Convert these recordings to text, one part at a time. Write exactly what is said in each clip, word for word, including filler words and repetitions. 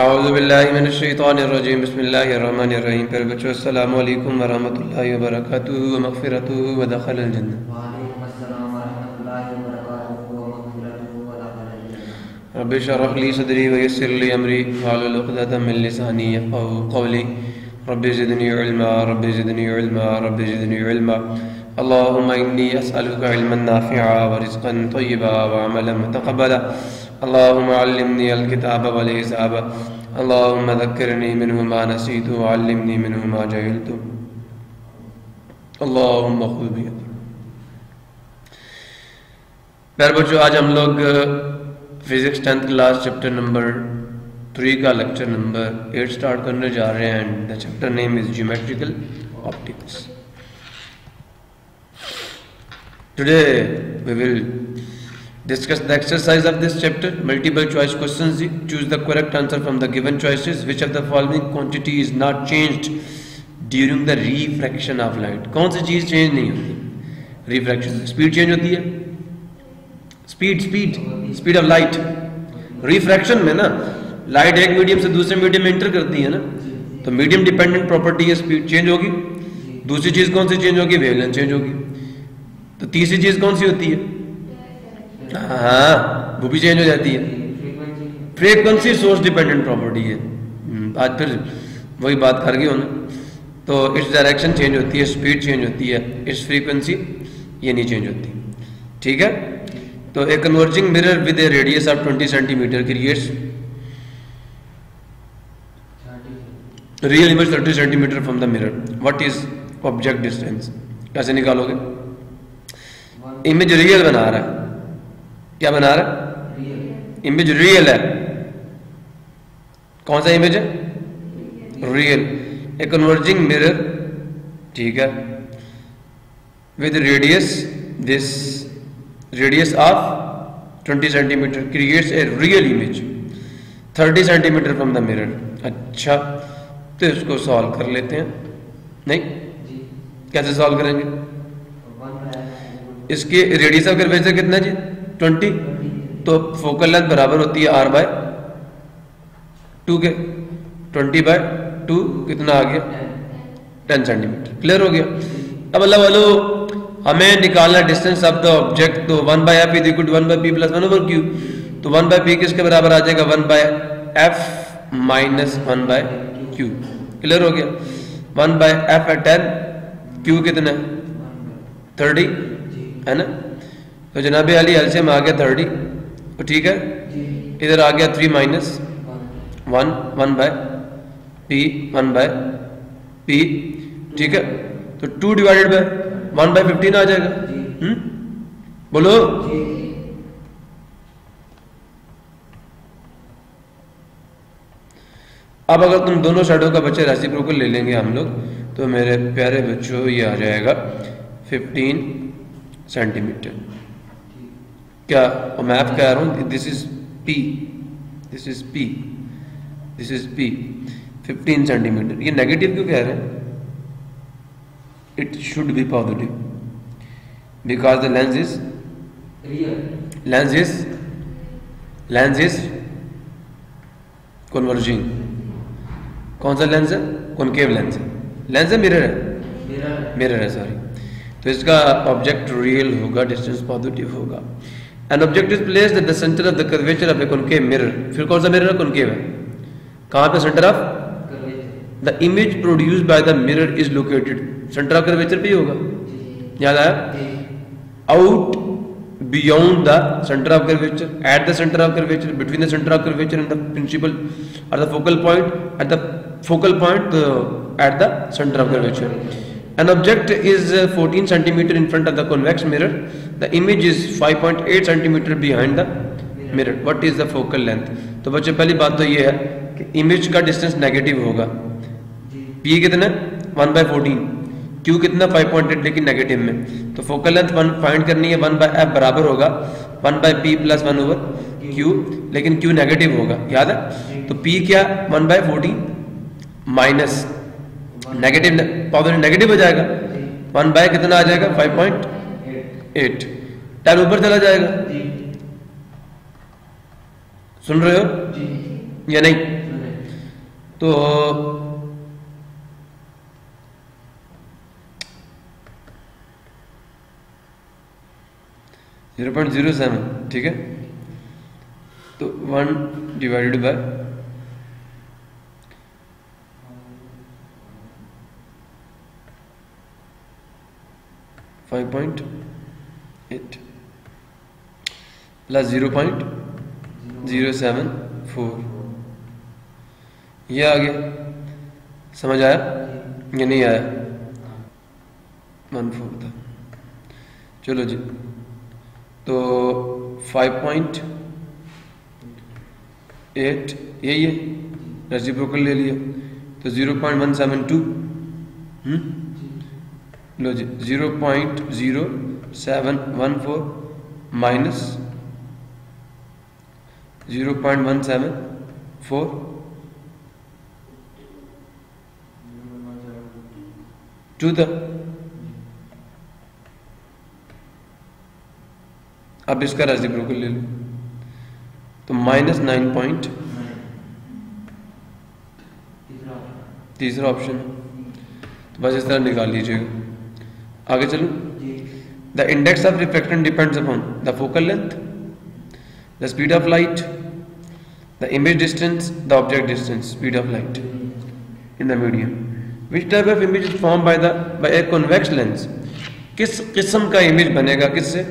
आउज़ुबिल्लाहिमिनश्शैतानिर्रजीम बिस्मिल्लाहिर्रहमानिर्रहीम। प्यारे बच्चों, अस्सलामु अलैकुम व रहमतुल्लाहि व बरकातुहू व मग़फ़िरतुहू व दख़लल जन्नत। व अलैकुम अस्सलाम व रहमतुल्लाहि व बरकातुहू व मग़फ़िरतुहू व दख़लल जन्नत। रब्बि शरह ली सदरी व यस्सिर ली अमरी वहलुल उक़दतम मिन लिसानी यफ़क़हू क़ौली। Rabbi ज़िदनी इल्मा rabbi ज़िदनी इल्मा rabbi ज़िदनी इल्मा। अल्लाहुम्मा इन्नी असअलुका इल्मन नाफ़िआ व रिज़्क़न तय्यिबा व अमलन मुतक़ब्बला। अल्लाहुम्मा अल्लिमनी अल-किताब वल हिसाब। अल्लाहुम्मा ज़क्किरनी मिन्हु मा नसीतु व अल्लिमनी मिन्हु मा जहलतु। अल्लाहुम्मा ख़ुज़ बियदी। प्यारे बच्चों, आज हम लोग physics tenth class chapter number three का लेक्चर नंबर एट स्टार्ट करने जा रहे हैं। And the chapter name is geometrical optics. Today we will discuss the exercise of this chapter, multiple choice questions. Choose the correct answer from the given choices. Which of the following quantity is not changed during the refraction of light? कौन सी चीज change नहीं होती refraction? speed change होती है, speed speed speed of light refraction में ना, light एक medium से दूसरे medium में enter करती है ना, तो medium dependent property है speed change होगी। दूसरी चीज कौन सी change होगी? wavelength change होगी। तो तीसरी चीज कौन सी होती है? हाँ, वो भी चेंज हो जाती है, फ्रीक्वेंसी सोर्स डिपेंडेंट प्रॉपर्टी है। आज फिर वही बात कर गए हो ना, तो इस डायरेक्शन चेंज होती है, स्पीड चेंज होती है, इस फ्रीक्वेंसी ये नहीं चेंज होती। ठीक है, तो a converging mirror with a radius of twenty centimetre creates real image thirty centimetre from the mirror. What is object distance? कैसे निकालोगे? इमेज रियल बना रहा है, क्या बना रहा है? इमेज रियल है। कौन सा इमेज है? रियल। ए कन्वर्जिंग मिरर, ठीक है, with radius this radius of twenty centimetre creates a real image thirty centimetre from the mirror. अच्छा, तो इसको सॉल्व कर लेते हैं। नहीं, कैसे सॉल्व करेंगे? इसके रेडियस ऑफ कर्वेचर कितना जी? ट्वेंटी। तो फोकल लेंथ बराबर होती है आर बाय टू के, ट्वेंटी बाय टू कितना आ गया? Ten centimetre. क्लियर हो गया। अब अल्लाह वालो, हमें निकालना डिस्टेंस ऑफ द ऑब्जेक्ट, तो one by F is equal to one by P plus one over Q. तो वन बाय पी किसके बराबर आ जाएगा? One by F minus one by Q. Clear हो गया। वन बाय एफ है ten, Q कितना है? थर्टी है ना। तो जनाब अली एलसीएम आ गया थर्टी, तो ठीक है, इधर आ गया three minus one, one by P, one by P, ठीक है, तो two divided by one by fifteen आ जाएगा। हम्म, बोलो। अब अगर तुम दोनों साइडों का बच्चे रेसिप्रोकल ले लेंगे हम लोग, तो मेरे प्यारे बच्चों ये आ जाएगा फिफ्टीन सेंटीमीटर। क्या और मैं आप कह रहा हूँ, this is P, this is P, this is P, fifteen centimetre. ये नेगेटिव क्यों कह रहे हैं? It should be positive because the lens is real, lens is lens is converging. कौन सा लेंस है? कॉनकेव लेंस है, लेंस है मिरर है, मिरर है सॉरी। तो इसका ऑब्जेक्ट रियल होगा, डिस्टेंस पॉजिटिव होगा। An object is placed at the center of the curvature of a concave mirror. फिर कौन सा मिरर है? कॉनकेव है। कहाँ पे centre of? The image produced by the mirror is located. Centre of curvature भी होगा, याद आया? Out beyond the center of curvature, at the center of curvature, between the center of curvature and the principal or the focal point, at the focal point, at the center of curvature. An object is fourteen centimeter in front of the convex mirror. The image is five point eight centimeter behind the mirror. What is the focal length? तो बच्चों पहली बात तो ये है कि image का distance negative होगा। P कितना? one by fourteen. Q कितना? five point eight, लेकिन negative में। तो focal length one find करनी है, one by F बराबर होगा one by P plus one over Q, लेकिन Q negative होगा, याद है? तो P क्या? one by fourteen minus negative, positive negative हो जाएगा, वन बाय कितना आ जाएगा? Five point eight. टेन ऊपर चला जाएगा, सुन रहे हो या नहीं? तो जीरो पॉइंट जीरो सेवन ठीक है। तो one divided by five point eight plus zero point zero seven four, यह आ गया। समझ आया या नहीं आया? वन फोर था। चलो जी, तो फाइव पॉइंट एट यही है, रेसिप्रोकल ले लिया तो zero point one seven two. हम्म लो जी, zero point zero seven one four minus zero point one seven four two था। अब इसका रेसिप्रोकल ले लो तो माइनस नाइन पॉइंट तीसरा ऑप्शन, तो बस इस तरह निकाल लीजिएगा। आगे चलो, the index of refraction depends upon the focal length, the speed of light, the image distance, the object distance, speed of light in the medium, which type of image is form by the by a convex lens, किस किस्म का image बनेगा किससे?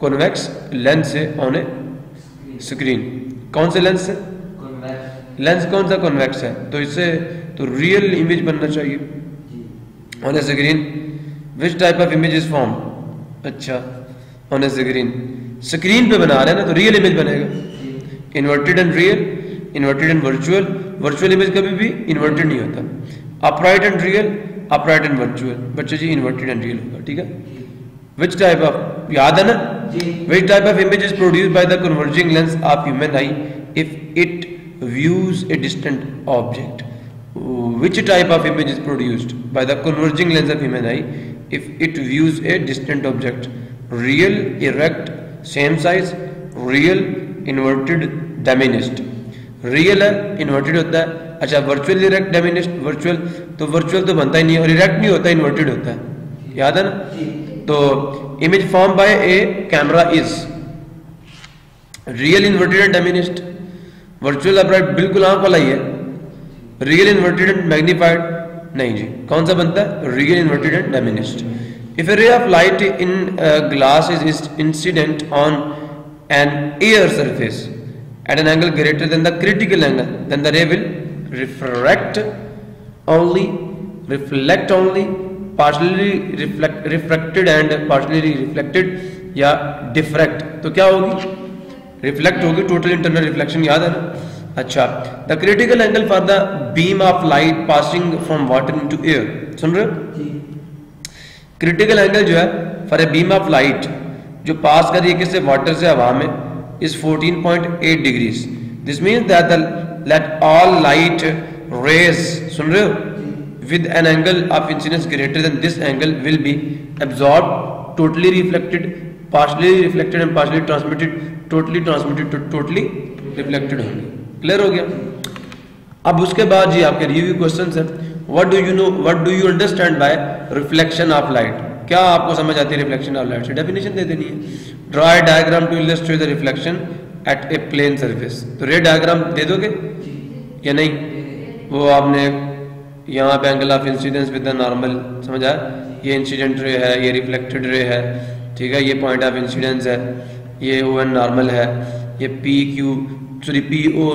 Convex lens से on a screen. कौन से lens से? Lens कौन सा कॉन्वेक्स है, तो इससे तो रियल इमेज बनना चाहिए on a screen. Which type of image is form, अच्छा ऑन ए स्क्रीन, स्क्रीन पे बना रहे हैं ना तो रियल इमेज बनेगा। Inverted and real, inverted and virtual, virtual image कभी भी इन्वर्टेड नहीं होता। Upright and real, upright and virtual, बच्चे जी इन्वर्टेड एंड रियल होगा ठीक है। विच टाइप ऑफ, याद है ना, which type of image is produced by the converging lens of human eye if it views a distant object, which type of image is produced by the converging lens of human eye if it views a distant object? Real, erect, same size, real, inverted, diminished, real है inverted होता है। अच्छा virtual, erect, diminished, virtual तो virtual तो बनता ही नहीं है और erect नहीं होता, inverted होता है, याद है ना। तो image formed by a camera is real, inverted and diminished, virtual upright बिल्कुल आँख वाला ही है, रियल इन्वर्टेड एंड मैग्नीफाइड नहीं जी, कौन सा बनता है? Real inverted and diminished. If a ray of light in glass is incident on an air surface at an angle greater than the critical angle then the ray will refract only, reflect only, partially reflect refracted and partially reflected या diffract, तो क्या होगी? Reflect होगी, total internal reflection याद है ना। अच्छा, the critical angle for the beam of light passing from water into air, सुन रहे हो? क्रिटिकल एंगल जो है for a beam of light जो पास कर रही है किससे? वाटर से, हवा में, is fourteen point eight degrees. This means that let all light rays, सुन रहे हो, with an angle of incidence greater than this angle will be absorb, totally reflected, partially reflected and partially transmitted, totally transmitted, totally reflected होंगे। Clear हो गया। अब उसके बाद जी आपके रिव्यू क्वेश्चन है, what do you know, what do you understand by reflection of light, क्या आपको समझ आती है रिफ्लेक्शन ऑफ लाइट से? डेफिनेशन दे देनी है, draw a diagram to illustrate the reflection at a plane surface, तो रे डायग्राम दे दोगे या नहीं? वो आपने यहाँ पे angle of incidence with the normal, समझा, ये इंसिडेंट रे है, ये रिफ्लेक्टेड रे है ठीक है, ये पॉइंट ऑफ इंसिडेंस है, ये ओ एन नॉर्मल है, ये P Q sorry P O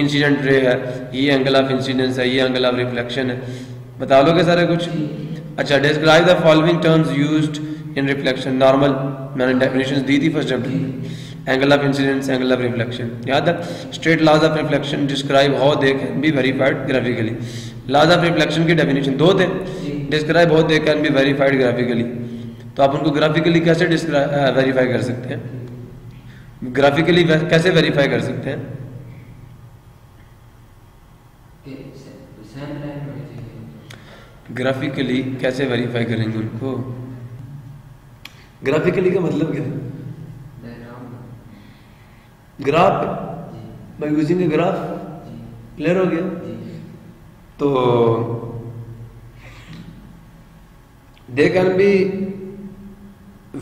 incident ray है, ये एंगल ऑफ इंसिडेंस है, ये एंगल ऑफ रिफ्लेक्शन है, बता लोगे सारा कुछ। अच्छा, describe the following terms used in reflection, normal मैंने डेफिनेशन दी थी first chapter, angle of incidence, angle of reflection, याद है। Straight laws of reflection, describe how they can be verified graphically, laws of reflection की definition दो थे, describe how they can be verified graphically, तो आप उनको ग्राफिकली कैसे verify कर सकते हैं, ग्राफिकली कैसे वेरीफाई कर सकते हैं? ग्राफिकली कैसे वेरीफाई करेंगे उनको? ग्राफिकली का मतलब क्या है? Graph by using a graph, clear हो गया। तो they can be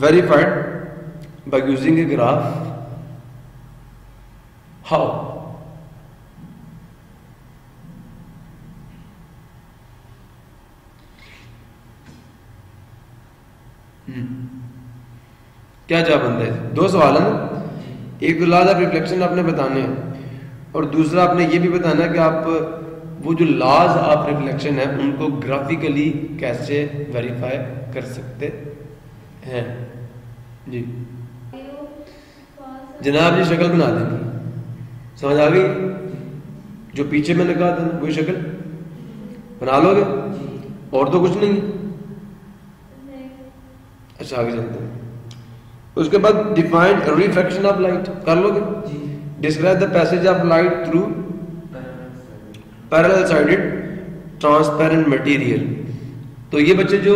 verified by using a graph. How? क्या जवाब है? दो सवाल हैं, एक तो लॉज ऑफ रिफ्लेक्शन आपने बताने और दूसरा आपने ये भी बताना कि आप वो जो लॉज ऑफ रिफ्लेक्शन है उनको ग्राफिकली कैसे वेरीफाई कर सकते हैं। जी जनाब, ये शक्ल बना देंगे, समझ आ गई? जो पीछे मैंने कहा था वही शक्ल बना लोगे और तो कुछ नहीं। अच्छा आगे चलते हैं। उसके बाद डिफाइन रिफ्रैक्शन ऑफ लाइट कर लोगे। Describe the passage of light through parallel sided transparent material. तो ये बच्चे जो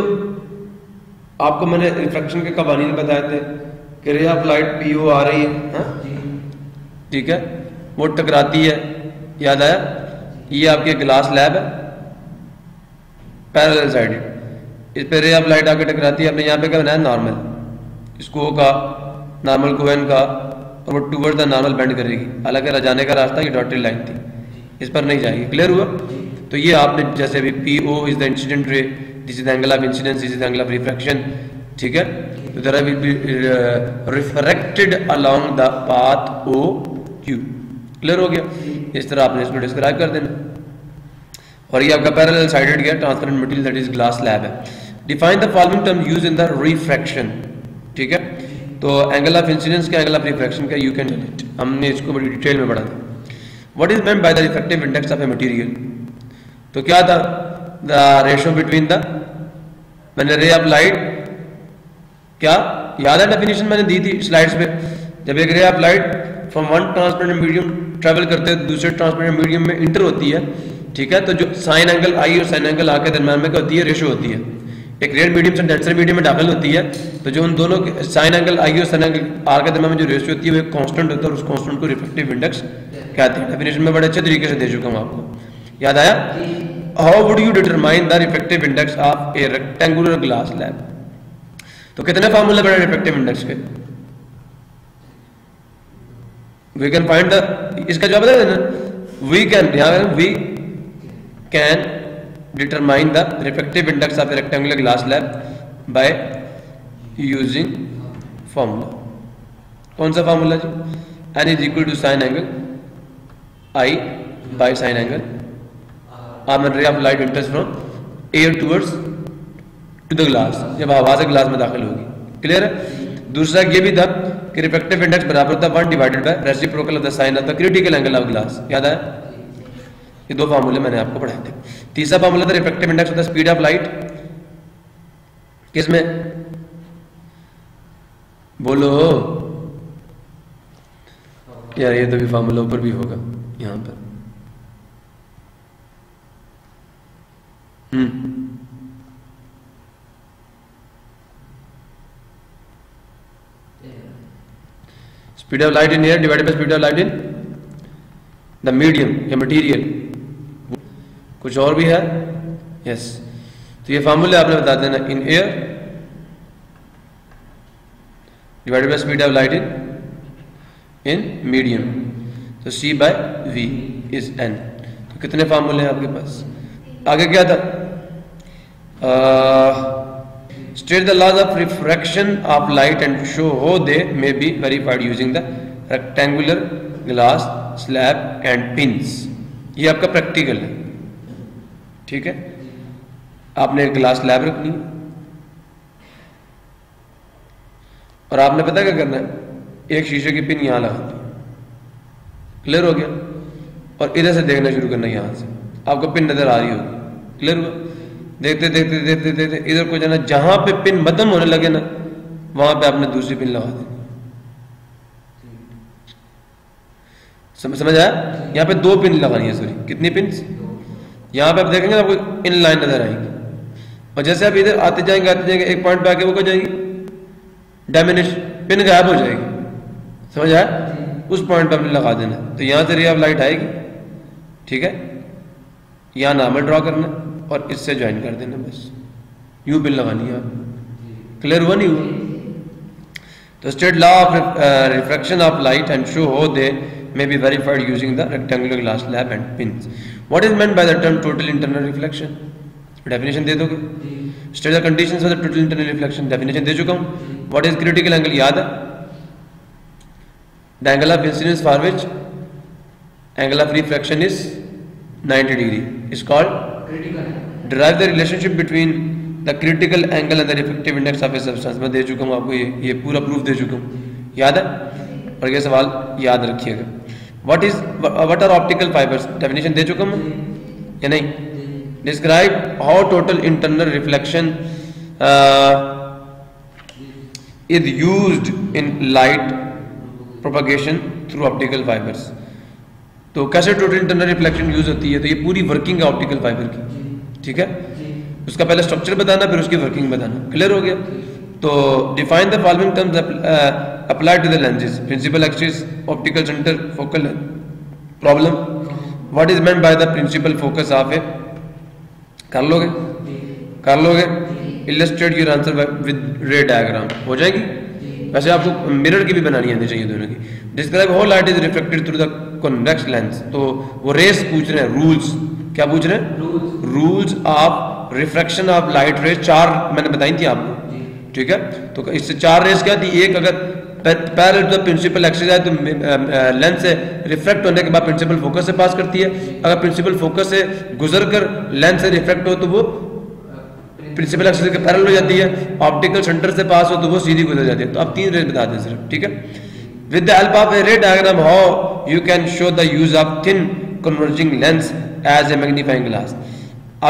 आपको मैंने रिफ्रैक्शन के कवानीन बताए थे कि ray of light P O आ रही है, ठीक है, वो टकराती है, याद आया? ये आपके ग्लास लैब है, पैरेलल साइडेड, इस पर रे ऑफ लाइट आके टकराती है। आपने यहाँ पे क्या बनाया? नॉर्मल, इसको का नॉर्मल कोहेन का, और वो टूवर्ड द नॉर्मल बेंड करेगी, हालांकि जाने का रास्ता ये डॉटेड लाइन थी, इस पर नहीं जाएगी। क्लियर हुआ? तो ये आपने जैसे अभी P O is the incident ray, this is the angle of incidence, this is the angle of refraction, ठीक है। तो there will be refracted along the path O Q. Clear हो गया? इस तरह आपने इसको डिस्क्राइब कर देना। और ये आपका पैरेलल साइडेड गया transparent material that is glass lab है। Define the following term use in the refraction, ठीक है। तो एंगल ऑफ इंसिडेंस का, एंगल ऑफ रिफ्रैक्शन का, यू कैन डू इट, हमने इसको बड़ी डिटेल में पढ़ा था। What is meant by the refractive index of a material? तो क्या था? द रेशो बिटवीन द मैंने रे ऑफ लाइट, क्या याद है डेफिनेशन मैंने दी थी स्लाइड्स पे, जब एक ray of light from one transparent medium travel करते हुए दूसरे ट्रांसपेरेंट मीडियम में इंटर होती है, ठीक है, तो जो साइन एंगल आई और साइन एंगल आके दरम्यान में क्या होती है? रेशो होती है। एक रेड मीडियम से डेंसर मीडियम में दाखिल होती है, तो जो उन दोनों साइन एंगल आई और साइन एंगल आर के दरम्यान में जो रेशो होती है वो एक कांस्टेंट होता है, और उस कांस्टेंट को रिफ्लेक्टिव इंडेक्स कहते हैं। डेफिनेशन में बड़े अच्छे तरीके से दे चुका हूँ आपको, याद आया? How would you determine the reflective index of a rectangular glass slab? तो कितने फार्मूले बने रिफ्लेक्टिव इंडेक्स के? वी कैन फाइंड द, इसका जवाब बता देना, वी कैन, यहाँ we can determine the refractive index of a rectangular glass slab by using formula. कौन सा formula ji? n is equal to sin angle I by sin angle r when ray of light enters from air towards to the glass, जब हवा से glass में दाखिल होगी। Clear है? दूसरा ये भी था कि refractive index बराबर था one divided by reciprocal of the sin of the critical angle of glass, याद आया? ये दो फार्मूले मैंने आपको पढ़ाए थे। तीसरा फार्मूला था refractive index of the speed of light, किसमें बोलो यार? ये तो भी फार्मूला ऊपर भी होगा यहां पर। Hmm speed of light in air divided by speed of light in the medium या मटीरियल। कुछ और भी है? Yes yes. तो ये फार्मूला आपने बता देना, in air divided by speed of light in in medium, तो c by v is n. तो कितने फार्मूले हैं आपके पास? आगे क्या था? State the laws of refraction of light and show how they may be verified using the rectangular glass slab and pins. ये आपका प्रैक्टिकल है, ठीक है। आपने एक ग्लास लैब रखनी और आपने पता क्या करना है? एक शीशे की पिन यहां लगा दी, क्लियर हो गया, और इधर से देखना शुरू करना, यहां से आपको पिन नजर आ रही होगी, क्लियर हुआ? देखते देखते देखते देखते इधर को जाना, जहां पे पिन खत्म होने लगे ना वहां पे आपने दूसरी पिन लगा देनी। समझ आया? यहां पे दो पिन लगानी है, सॉरी कितनी पिन? यहाँ पे आप देखेंगे आपको इन लाइन नजर आएंगी, और जैसे आप इधर आते जाएंगे आते जाएंगे एक पॉइंट पे आके वो क्या जाएगी? डायमिनिश, पिन गायब हो जाएगी, समझ आया? उस पॉइंट पे आपने लगा देना, तो यहाँ से रे ऑफ लाइट आएगी, ठीक है, यहाँ नार्मल ड्रा करना और इससे ज्वाइन कर देना, बस यूं बिल लगानी है। क्लियर हुआ नहीं हुआ? तो state law of refraction of light and show how they may be verified using the rectangular glass slab and pins. What is meant by the term total internal reflection? Definition दे दोगे? State the conditions for the total internal reflection. Definition दे चुका हूँ. What is critical angle? याद है? The angle of incidence for which angle of refraction is ninety degree is called critical angle. Derive the relationship between the critical angle and the refractive index of a substance. मैं दे चुका हूँ आपको, ये ये पूरा proof दे चुका हूँ, याद है? और ये सवाल याद रखिएगा। What is what are optical fibers? Definition दे चुका हूँ या नहीं? Describe how total internal reflection uh, is used in light propagation through optical fibers. तो कैसे total internal reflection यूज होती है? तो ये पूरी वर्किंग है ऑप्टिकल फाइबर की, ठीक है? उसका पहले स्ट्रक्चर बताना, फिर उसकी वर्किंग बताना। क्लियर हो गया? तो define the following terms applied to the lenses: principal axis, optical center, focal length. Problem: what is meant by the principal focus of a? कर लोगे कर लोगे illustrate your answer with ray diagram, हो जाएगी। वैसे आपको मिरर की भी बनानी आनी चाहिए, दोनों की। Describe how light is reflected through the convex lens. तो वो रेस पूछ रहे हैं, rules क्या पूछ रहे हैं? Rules of refraction of light rays। चार मैंने बताई थी आपको, ठीक है? तो इससे चार रेस क्या थी? एक, अगर parallel to the principal axis है तो लेंस से रिफ्रैक्ट होने के बाद प्रिंसिपल फोकस से पास करती है। अगर प्रिंसिपल फोकस से गुजर कर लेंस से रिफ्रैक्ट हो तो वो प्रिंसिपल एक्सिस के पैरेलल हो जाती है। ऑप्टिकल सेंटर से पास हो तो वो सीधी गुजर जाती है। तो आप तीन रेस बता दें सिर्फ, ठीक है? With the help of a ray diagram how you can show the use of thin converging lens as a magnifying glass.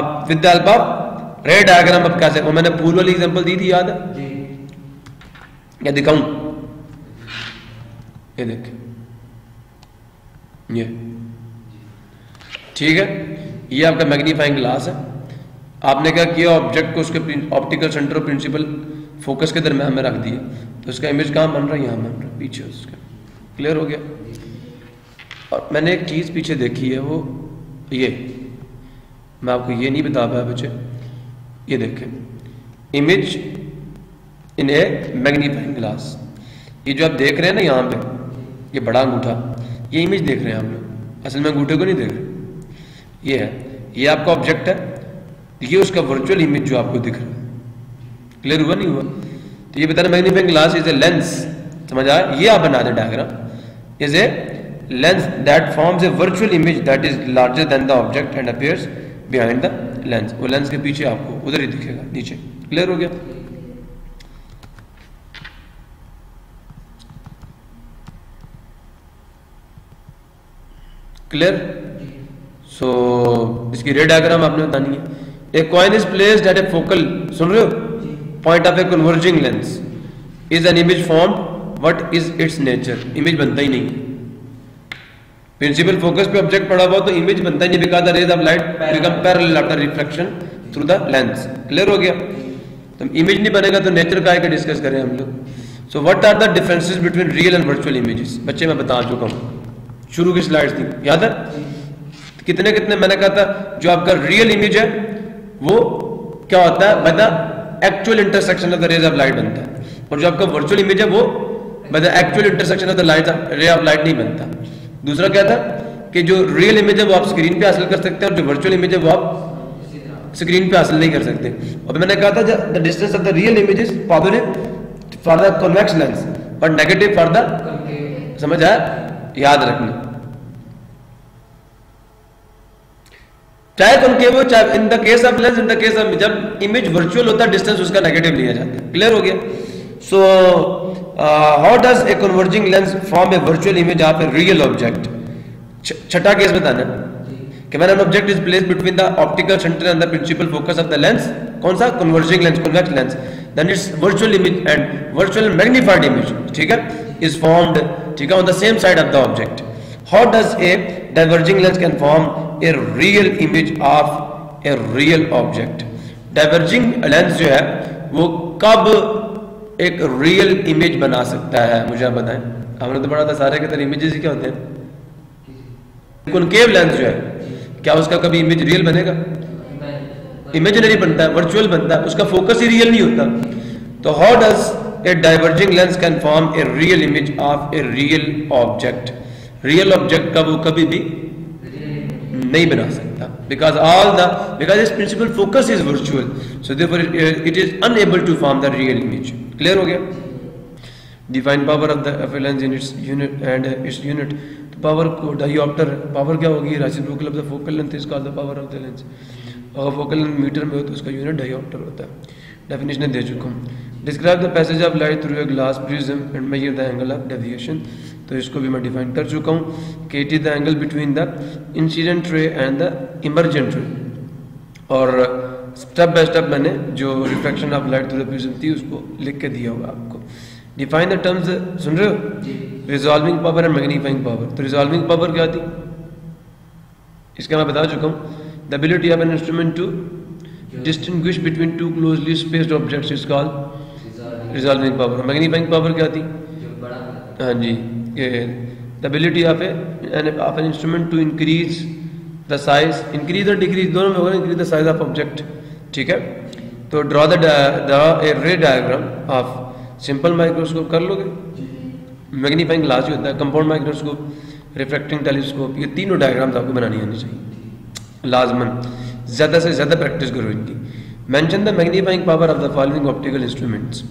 अब with the help of ray diagram आप कैसे, वो मैंने पूल वाली एग्जाम्पल दी थी, याद है? क्या दिखाऊं? ये देखें, ये ठीक है, ये आपका मैग्नीफाइंग ग्लास है। आपने क्या किया? ऑब्जेक्ट को उसके ऑप्टिकल सेंटर और प्रिंसिपल फोकस के दरम्यान में रख दिया, तो उसका इमेज कहाँ बन रहा है? यहाँ बन रहा है, पीछे उसका। क्लियर हो गया? और मैंने एक चीज़ पीछे देखी है, वो ये मैं आपको ये नहीं बता पाया बच्चे। ये देखें, image in a magnifying glass. ये जो आप देख रहे हैं ना यहाँ पे, ये बड़ा अंगूठा, ये इमेज देख रहे हैं आप लोग, असल में अंगूठे को नहीं देख रहे। ये है, ये आपका ऑब्जेक्ट है, ये उसका वर्चुअल इमेज जो आपको दिख रहा है। क्लियर हुआ नहीं हुआ? तो ये बता रहे magnifying glass is a lens, समझ आया? ये आप बना दें diagram. Is a lens that forms a virtual image that is larger than the object and appears behind the lens. वो लेंस के पीछे आपको उधर ही दिखेगा नीचे। क्लियर हो गया? क्लियर? सो so, इसकी रे डायग्राम आपने बतानी है। A coin is placed at a focal, सुन रहे हो, point of a converging lens is an image form, what is its nature? Image बनता ही नहीं। प्रिंसिपल फोकस पे ऑब्जेक्ट पड़ा हुआ तो इमेज बनता ही नहीं, because the rays of light become parallel after reflection through the lens. Clear हो गया? तो इमेज नहीं बनेगा तो नेचर का आएगा, डिस्कस करें हम लोग। So what are the differences between real and virtual images? बच्चे मैं बता चुका हूँ, शुरू की स्लाइड्स थी, याद है? कितने कितने मैंने कहा था, जो आपका रियल इमेज है वो क्या होता है? By the actual intersection of the rays of light बनता है, और जो आपका वर्चुअल इमेज है वो by the actual intersection of the light ray of light नहीं बनता। दूसरा क्या था कि जो रियल इमेज है वो आप स्क्रीन पे हासिल कर सकते हैं, और जो वर्चुअल इमेज है वो आप स्क्रीन पे हासिल नहीं कर सकते। और मैंने कहा था the distance of the real image is positive for the convex lens but negative for the, समझ आया? याद रखना, चाहे कॉनकेव हो चाहे in the case of lens, in the case of जब इमेज वर्चुअल होता है डिस्टेंस उसका नेगेटिव लिया जाता है। क्लियर हो गया? So how does a converging lens form a virtual image of a real object? छठा केस बताना कि when an object is placed between the optical centre and the principal focus of the lens, कौन सा? Converging lens, convex lens, then its virtual image and virtual magnified image, ठीक है, is formed, ठीक है, on the same side of the object. How does a diverging lens can form a real image of a real object? Diverging lens जो है वो कब एक real image बना सकता है, मुझे आप बताएं। हमने तो पढ़ा था सारे के तरह images ही क्या होते हैं? concave lens जो है क्या उसका कभी इमेज रियल बनेगा? इमेजिनरी बनता है, वर्चुअल बनता है, उसका फोकस ही रियल नहीं होता। तो how does a diverging lens can form a real image of a real object? Real object का वो कभी भी नहीं बना सकता, because all the because its principal focus is virtual, so therefore it is unable to form the real image. Clear हो गया? Define power of the lens in its unit and its unit. Power को dioptre, power क्या होगी? Reciprocal the focal length is called the power of the lens. अगर focal length metre में हो तो उसका यूनिट डायोप्टर होता है। डेफिनेशन दे चुका हूँ। Describe the passage of light through a glass prism and measure the angle of deviation, तो इसको भी मैं डिफाइन कर चुका हूँ कि it is the angle between the incident ray and the emergent ray. और स्टेप बाय स्टेप मैंने जो reflection of light through the prism थी उसको लिख के दिया होगा आपको। डिफाइन द टर्म्स, सुन रहे हो? Resolving power and magnifying power. तो रिजॉल्विंग पावर क्या थी, इसका मैं बता चुका हूँ। The ability of an instrument to distinguish between two closely spaced objects is called resolving power. Magnifying power क्या थी? हाँ जी, the ability of an instrument to increase the size, increase और डिक्रीज दोनों में होगा, increase the size of object. ठीक है, तो draw the ray diagram of, simple microscope कर लोगे? मैग्नीफाइंग ग्लास ही होता है, कंपाउंड माइक्रोस्कोप, रिफ्रैक्टिंग टेलीस्कोप, ये तीनों डायग्राम्स आपको बनानी आनी चाहिए लाजमन। ज़्यादा से ज़्यादा प्रैक्टिस करो इनकी। Mention the magnifying power of the following optical instruments.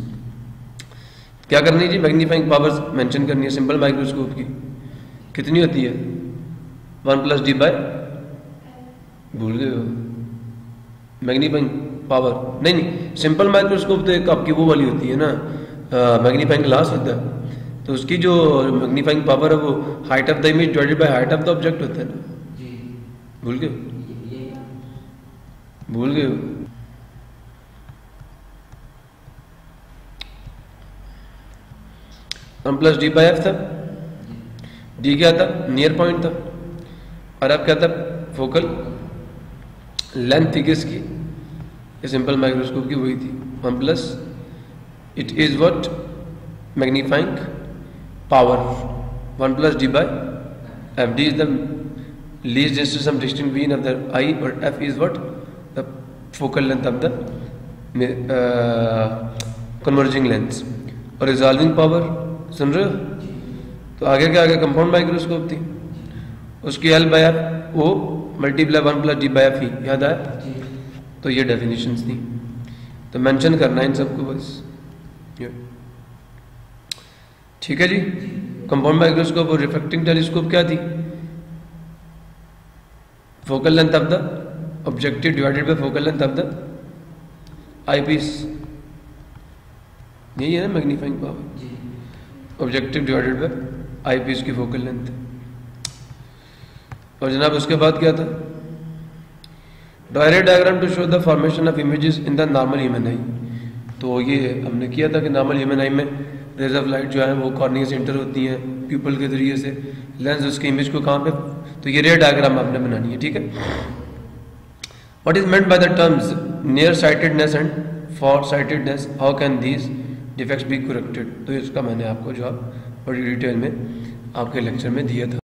क्या करनी जी? मैग्नीफाइंग पावर्स मेंशन करनी है। सिंपल माइक्रोस्कोप की कितनी होती है? वन प्लस डी बाय, भूल गए हो? मैग्नीफाइंग पावर नहीं नहीं सिंपल माइक्रोस्कोप तो एक आपकी वो वाली होती है ना, मैग्नीफाइंग ग्लास होता है, तो उसकी जो मैग्नीफाइंग पावर है वो height of the image divided by height of the object होता है ना। भूल गए भूल गए one plus D by F था। डी क्या था? नियर पॉइंट था। और अब क्या था? फोकल लेंथ थी किसकी? ये सिंपल माइक्रोस्कोप की वही थी, one plus it is what magnifying power, one plus D by F. D is the least distance of distance between of the eye, और F is what the focal length of the converging lens. और resolving power, सुन रहे हो? तो आगे क्या आगे compound microscope थी, उसकी L by F O multiply one plus D by F E, याद आया? तो ये डेफिनेशंस थी, तो मेंशन करना है इन सबको बस। ठीक है जी। कंपाउंड माइक्रोस्कोप और रिफ्रैक्टिंग टेलीस्कोप क्या थी? Focal length of the objective divided by focal length of the eyepiece, यही है ना magnifying power, objective divided by eyepiece की फोकल लेंथ। और जनाब उसके बाद क्या था? Direct diagram to show the formation of images in the normal human eye. तो ये हमने किया था कि नॉर्मल ह्यूमन आई में रेज ऑफ लाइट जो है वो कॉर्निया से इंटर होती हैं प्यूपल के जरिए से, लेंस उसकी इमेज को कहाँ पे, तो ये रे डायग्राम आपने बनानी है। ठीक है। What is meant by the terms near sightedness and far sightedness, how can these defects be corrected? तो इसका मैंने आपको जवाब बड़ी डिटेल में आपके लेक्चर में दिया था।